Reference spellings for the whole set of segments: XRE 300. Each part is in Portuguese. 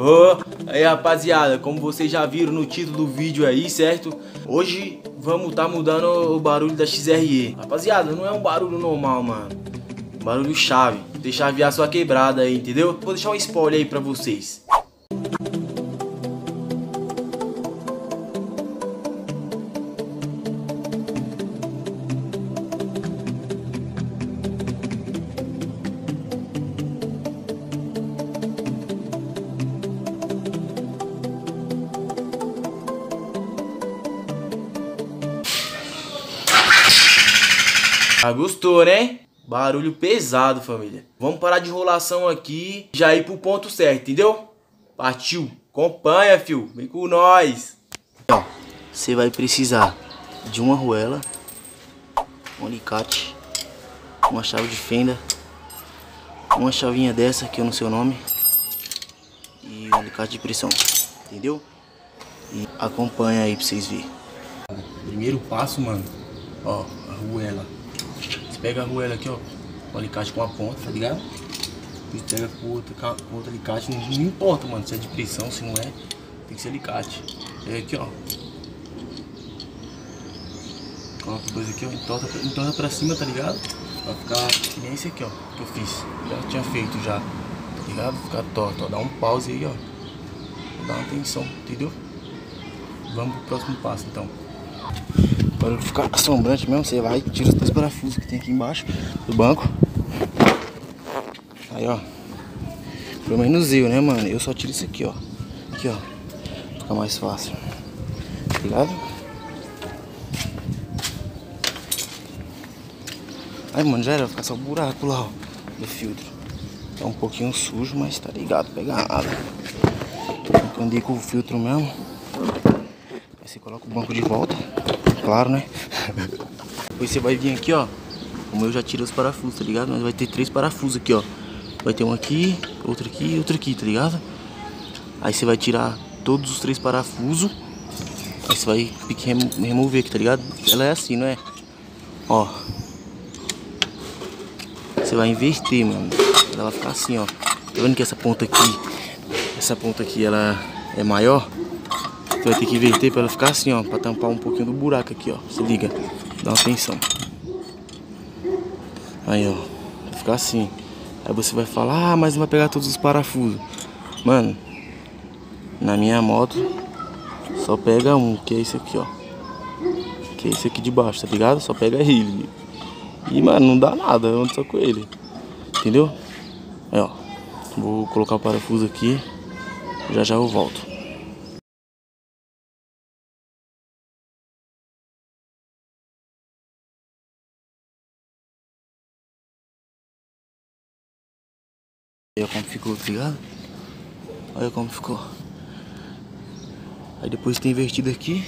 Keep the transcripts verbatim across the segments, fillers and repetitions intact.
Oh, aí rapaziada, como vocês já viram no título do vídeo aí, certo? Hoje vamos tá mudando o barulho da X R E. Rapaziada, não é um barulho normal, mano. Um barulho chave. Vou deixar aviar sua quebrada aí, entendeu? Vou deixar um spoiler aí pra vocês. Ah, gostou, né? Barulho pesado, família. Vamos parar de enrolação aqui e já ir pro ponto certo, entendeu? Partiu. Acompanha, fio. Vem com nós. Então, você vai precisar de uma arruela, um alicate, uma chave de fenda, uma chavinha dessa que eu não sei o nome e um alicate de pressão, entendeu? E acompanha aí pra vocês verem. Primeiro passo, mano. Ó, arruela. Pega a arruela aqui, ó, o alicate com a ponta, tá ligado? E pega com outro, com outro alicate, não, não importa, mano, se é de pressão, se não é, tem que ser alicate. Pega aqui, ó. Coloca os dois aqui, ó, entorta, entorta pra cima, tá ligado? Vai ficar que nem esse aqui, ó, que eu fiz. Já tinha feito já, tá ligado? Ficar torto, ó, dá um pause aí, ó. Dá uma tensão, entendeu? Vamos pro próximo passo, então. Para ficar assombrante mesmo, você vai, tira os dois parafusos que tem aqui embaixo do banco. Aí, ó. Pelo menos eu, né, mano? Eu só tiro isso aqui, ó. Aqui, ó. Fica mais fácil. Tá ligado? Aí, mano, já era. Vai ficar só o buraco lá, ó. Do filtro. Tá um pouquinho sujo, mas tá ligado. Pega nada. Eu andei com o filtro mesmo. Aí você coloca o banco de volta. Claro, né? Depois você vai vir aqui, ó. Como eu já tirei os parafusos, tá ligado? Mas vai ter três parafusos aqui, ó. Vai ter um aqui, outro aqui e outro aqui, tá ligado? Aí você vai tirar todos os três parafusos. Aí você vai remover aqui, tá ligado? Ela é assim, não é? Ó. Você vai inverter, mano. Ela vai ficar assim, ó. Tá vendo que essa ponta aqui, essa ponta aqui, ela é maior? Vai ter que inverter pra ela ficar assim, ó, pra tampar um pouquinho do buraco aqui, ó. Se liga, dá uma tensão. Aí, ó, vai ficar assim. Aí você vai falar, ah, mas não vai pegar todos os parafusos. Mano, na minha moto só pega um, que é esse aqui, ó. Que é esse aqui de baixo, tá ligado? Só pega ele. E, mano, não dá nada, eu ando só com ele. Entendeu? Aí, ó, vou colocar o parafuso aqui. Já já eu volto. Olha como ficou, tá ligado? Olha como ficou. Aí depois de ter invertido aqui,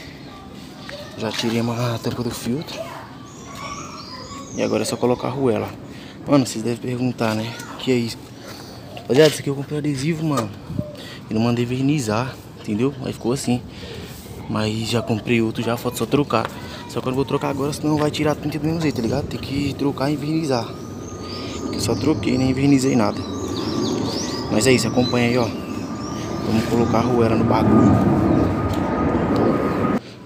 já tirei a tampa do filtro. E agora é só colocar a arruela. Mano, vocês devem perguntar, né? O que é isso? Rapaziada, isso aqui eu comprei adesivo, mano. E não mandei vernizar, entendeu? Aí ficou assim. Mas já comprei outro, já falta só trocar. Só que eu não vou trocar agora, senão vai tirar tudo do mesmo jeito, tá ligado? Tem que trocar e vernizar. Eu só troquei, nem vernizei nada. Mas é isso, acompanha aí, ó. Vamos colocar a arruela no bagulho.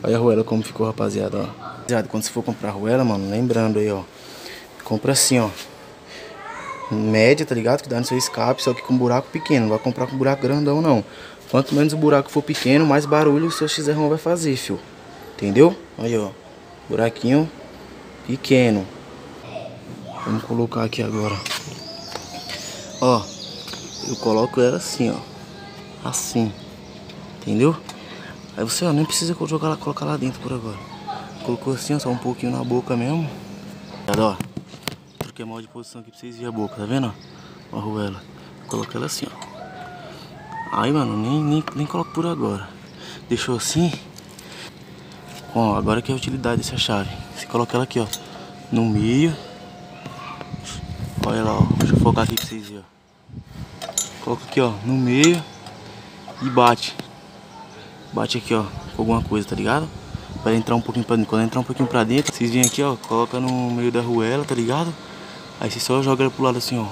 Olha a arruela como ficou, rapaziada, ó. Rapaziada, quando você for comprar a arruela, mano, lembrando aí, ó. Compra assim, ó. Média, tá ligado? Que dá no seu escape, só que com buraco pequeno. Não vai comprar com buraco grandão, não. Quanto menos o buraco for pequeno, mais barulho o seu X R E vai fazer, fio. Entendeu? Olha, ó. Buraquinho pequeno. Vamos colocar aqui agora. Ó. Eu coloco ela assim, ó. Assim. Entendeu? Aí você, ó, nem precisa jogar lá, colocar lá dentro por agora. Colocou assim, ó, só um pouquinho na boca mesmo. Ó, troquei mal de posição aqui pra vocês verem a boca, tá vendo? Ó, a arruela. Coloca ela assim, ó. Aí, mano, nem, nem, nem coloco por agora. Deixou assim. Ó, agora que é a utilidade dessa chave. Você coloca ela aqui, ó. No meio. Olha lá, ó. Deixa eu focar aqui pra vocês verem, ó. Coloca aqui, ó, no meio e bate. Bate aqui, ó, com alguma coisa, tá ligado? Pra entrar um pouquinho pra dentro. Quando entrar um pouquinho pra dentro, vocês vêm aqui, ó, coloca no meio da arruela, tá ligado? Aí você só joga ela pro lado assim, ó.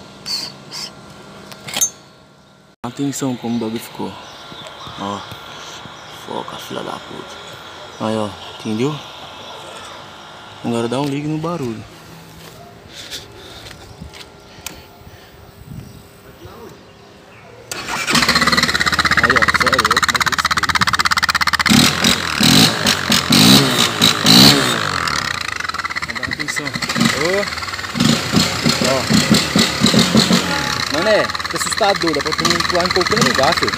atenção como o bagulho ficou. Ó. Foca, filha da puta. Aí, ó. Entendeu? Agora dá um ligue no barulho. Ó. Mano, é, é assustador, dá pra todo mundo pular em qualquer lugar, filho.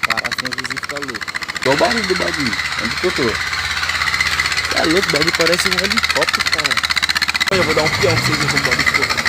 Caraca, minha vizinha fica louca. Qual o barulho do bagulho? Onde que eu tô? Tá louco, o bagulho parece um helicóptero, cara. Eu vou dar um pião pra vocês verem como bagulho ficou.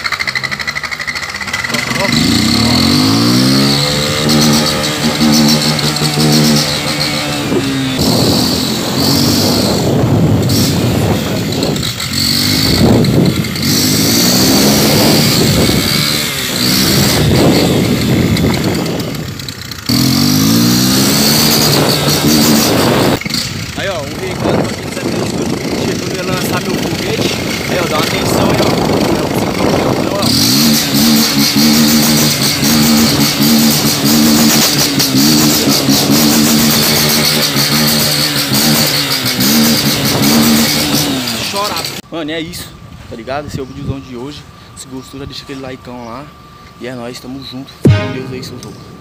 Aí, ó, um recado pra quem sabe que eu chegou e ia lançar meu foguete. Aí, ó, dá uma atenção aí, ó. Mano, é isso, tá ligado? Esse é o videozão de hoje. Se gostou, já deixa aquele likeão lá. E é nóis, tamo junto. Com Deus aí, seus loucos.